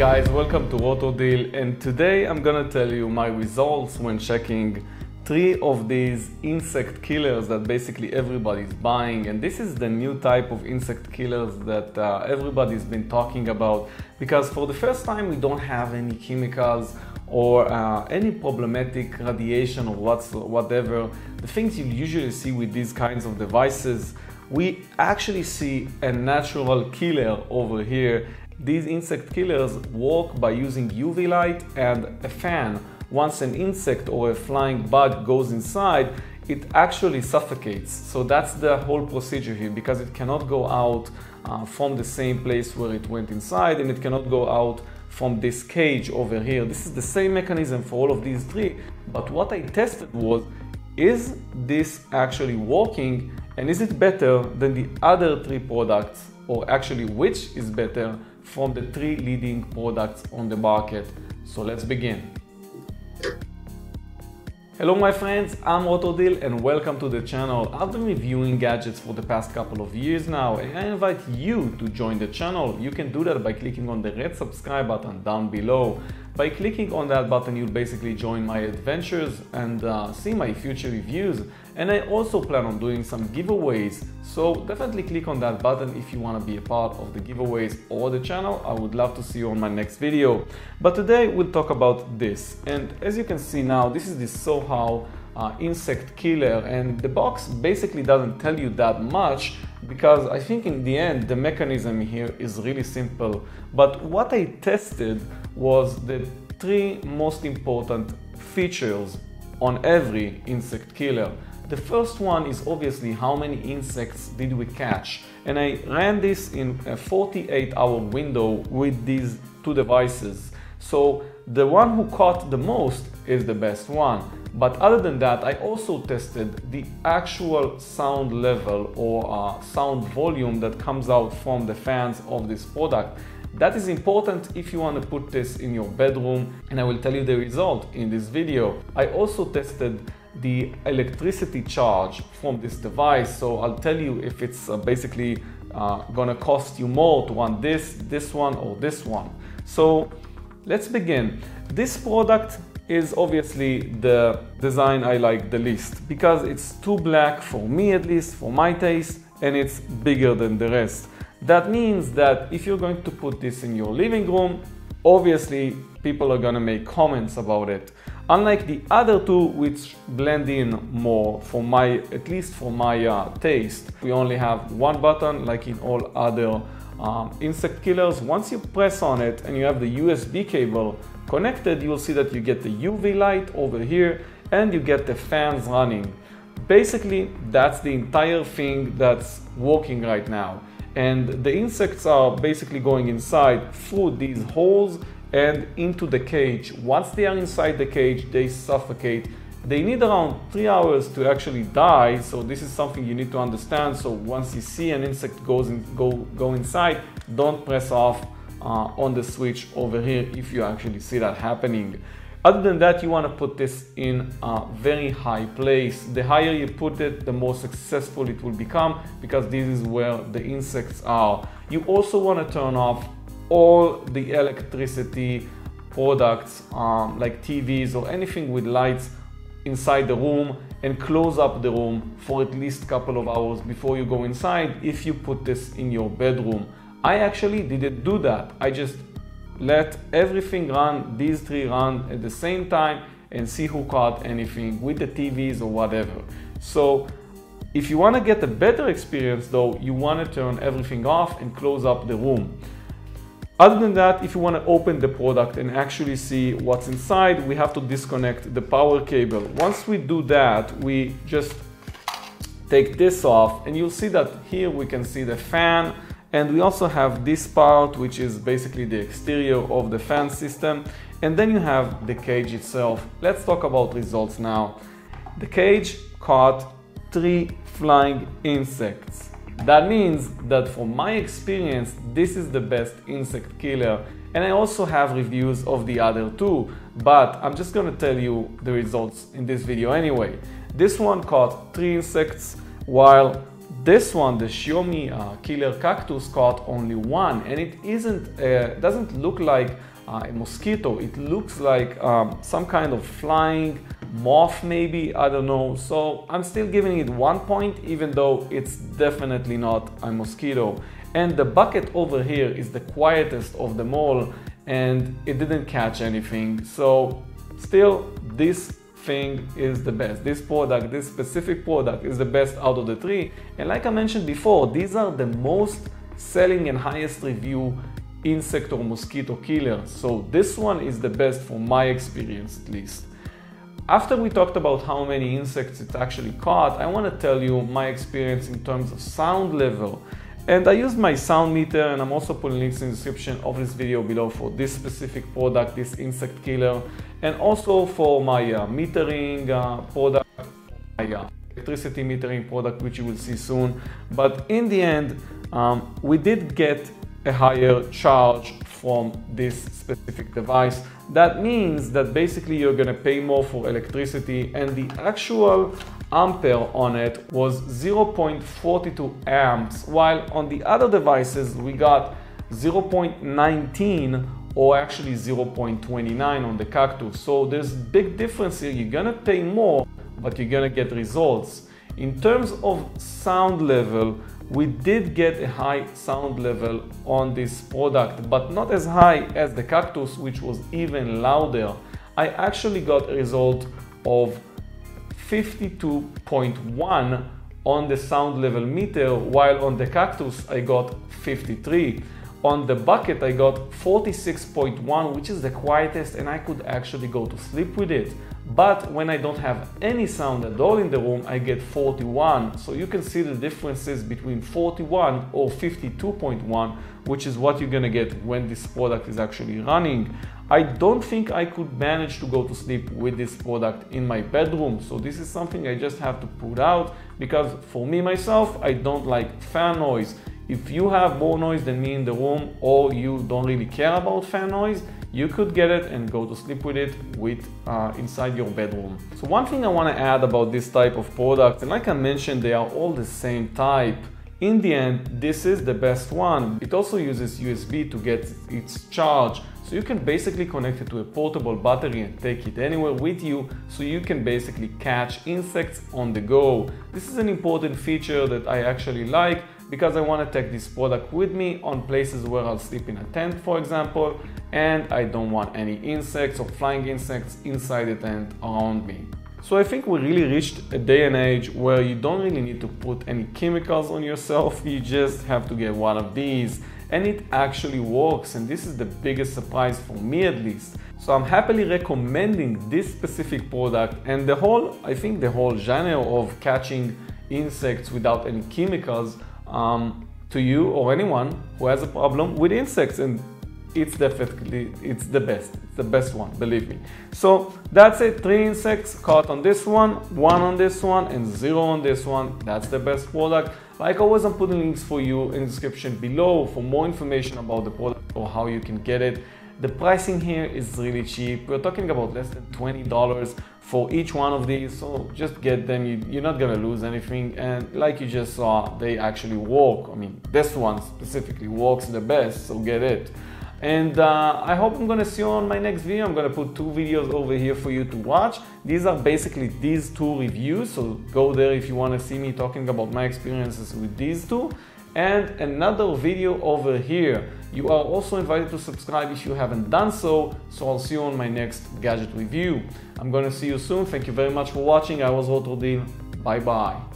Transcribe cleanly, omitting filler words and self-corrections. guys, welcome to Rotor Deal, and today I'm gonna tell you my results when checking three of these insect killers that basically everybody's buying. And this is the new type of insect killers that everybody's been talking about, because for the first time we don't have any chemicals or any problematic radiation or whatever, the things you usually see with these kinds of devices. We actually see a natural killer over here. These insect killers work by using UV light and a fan. Once an insect or a flying bug goes inside, it actually suffocates. So that's the whole procedure here, because it cannot go out from the same place where it went inside, and it cannot go out from this cage over here. This is the same mechanism for all of these three. But what I tested was, is this actually working, and is it better than the other three products, or actually which is better from the three leading products on the market? So let's begin. Hello my friends, I'm Rotor Deal and welcome to the channel. I've been reviewing gadgets for the past couple of years now, and I invite you to join the channel. You can do that by clicking on the red subscribe button down below. By clicking on that button, you'll basically join my adventures and see my future reviews. And I also plan on doing some giveaways, so definitely click on that button if you want to be a part of the giveaways or the channel. I would love to see you on my next video. But today we'll talk about this. And as you can see now, this is the SoHow insect killer, and the box basically doesn't tell you that much, because I think in the end the mechanism here is really simple. But what I tested was the three most important features on every insect killer. The first one is obviously how many insects did we catch, and I ran this in a 48-hour window with these two devices. So the one who caught the most is the best one. But other than that, I also tested the actual sound level or sound volume that comes out from the fans of this product. That is important if you want to put this in your bedroom, and I will tell you the result in this video. I also tested the electricity charge from this device, so I'll tell you if it's basically gonna cost you more to want this one, or this one. So let's begin. This product is obviously the design I like the least, because it's too black for me, at least for my taste, and it's bigger than the rest. That means that if you're going to put this in your living room, obviously people are gonna make comments about it. Unlike the other two, which blend in more for my, at least for my taste. We only have one button, like in all other insect killers. Once you press on it and you have the USB cable connected, you'll see that you get the UV light over here and you get the fans running. Basically, that's the entire thing that's working right now. And the insects are basically going inside through these holes and into the cage. Once they are inside the cage, they suffocate. They need around 3 hours to actually die, so this is something you need to understand. So once you see an insect go inside, don't press off on the switch over here if you actually see that happening. Other than that, you want to put this in a very high place. The higher you put it, the more successful it will become, because this is where the insects are. You also want to turn off all the electricity products like TVs or anything with lights inside the room, and close up the room for at least a couple of hours before you go inside if you put this in your bedroom. I actually didn't do that. I just let everything run, these three run at the same time, and see who caught anything with the TVs or whatever. So if you want to get a better experience though, you want to turn everything off and close up the room. Other than that, if you want to open the product and actually see what's inside, we have to disconnect the power cable. Once we do that, we just take this off, and you'll see that here we can see the fan. And we also have this part, which is basically the exterior of the fan system. And then you have the cage itself. Let's talk about results now. The cage caught 3 flying insects. That means that from my experience, this is the best insect killer. And I also have reviews of the other two, but I'm just gonna tell you the results in this video anyway. This one caught 3 insects, while This one, the Xiaomi Killer Cactus, caught only one, and it doesn't look like a mosquito. It looks like some kind of flying moth, maybe, I don't know. So I'm still giving it 1 point, even though it's definitely not a mosquito. And the bucket over here is the quietest of them all, and it didn't catch anything. So still, this thing is the best. This specific product is the best out of the three. And like I mentioned before, these are the most selling and highest review insect or mosquito killer. So this one is the best from my experience, at least. After we talked about how many insects it actually caught, I want to tell you my experience in terms of sound level. And I used my sound meter, and I'm also putting links in the description of this video below for this specific product, this insect killer, and also for my metering product, my electricity metering product, which you will see soon. But in the end, we did get a higher charge from this specific device. That means that basically you're gonna pay more for electricity, and the actual ampere on it was 0.42 amps, while on the other devices we got 0.19 or actually 0.29 on the Cactus. So there's big difference here. You're gonna pay more, but you're gonna get results. In terms of sound level, we did get a high sound level on this product, but not as high as the Cactus, which was even louder. I actually got a result of 52.1 on the sound level meter, while on the Cactus I got 53. On the bucket I got 46.1, which is the quietest, and I could actually go to sleep with it. But when I don't have any sound at all in the room, I get 41. So you can see the differences between 41 or 52.1, which is what you're gonna get when this product is actually running. I don't think I could manage to go to sleep with this product in my bedroom. So this is something I just have to put out, because for me myself, I don't like fan noise. If you have more noise than me in the room, or you don't really care about fan noise, you could get it and go to sleep with it inside your bedroom. So one thing I want to add about this type of product, and like I mentioned, they are all the same type. In the end, this is the best one. It also uses USB to get its charge. So you can basically connect it to a portable battery and take it anywhere with you, so you can basically catch insects on the go. This is an important feature that I actually like, because I want to take this product with me on places where I'll sleep in a tent, for example, and I don't want any insects or flying insects inside the tent around me. So I think we really reached a day and age where you don't really need to put any chemicals on yourself. You just have to get one of these, and it actually works, and this is the biggest surprise for me, at least. So I'm happily recommending this specific product, and I think the whole genre of catching insects without any chemicals to you or anyone who has a problem with insects, and it's the best. It's the best one, believe me. So that's it. 3 insects caught on this one, 1 on this one, and 0 on this one. That's the best product. Like always, I'm putting links for you in the description below for more information about the product or how you can get it. The pricing here is really cheap. We're talking about less than $20 for each one of these, so just get them. You're not gonna lose anything, and like you just saw, they actually work. I mean, this one specifically works the best, so get it. And I hope I'm gonna see you on my next video. I'm gonna put 2 videos over here for you to watch. These are basically these 2 reviews, so go there if you wanna see me talking about my experiences with these 2. And another video over here. You are also invited to subscribe if you haven't done so, so I'll see you on my next gadget review. I'm gonna see you soon. Thank you very much for watching. I was Rotor Deal. Bye bye.